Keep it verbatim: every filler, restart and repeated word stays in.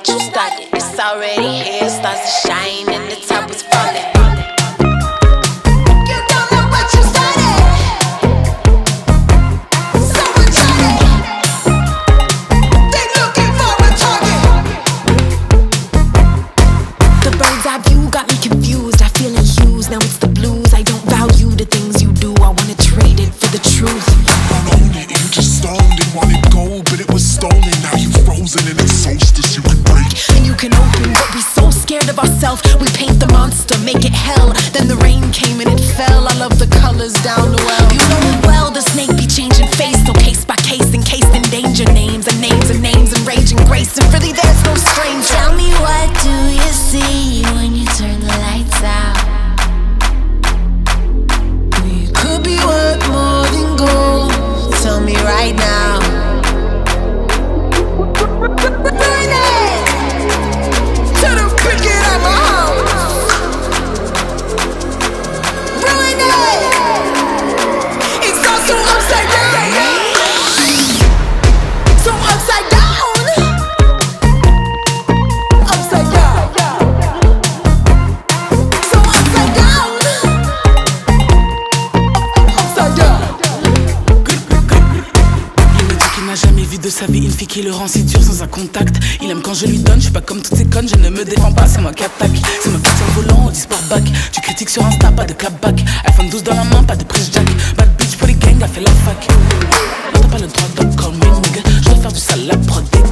what you started. It's already here, starts to shine and the top is falling. We paint the monster, make it hell. Then the rain came and it fell. I love the colors down the well. You know it well, the snake be changing face. So case by case, encased in danger. Names and names and names and rage and grace. And really there's no stranger. Tell me, what do you see when you turn the lights out? We could be worth more than gold. Tell me right now. Burn it! Sa vie, une fille qui le rend si dur sans un contact. Il aime quand je lui donne, je suis pas comme toutes ces connes. Je ne me défends pas, c'est moi qui attaque. C'est moi qui tire le volant, on dispare back. Tu critiques sur Insta, pas de clapback. iPhone douze dans la main, pas de presse jack. Bad bitch pour les gangs, a fait la fac. T'as pas le droit de call me nigga. Je dois faire du sale à prod.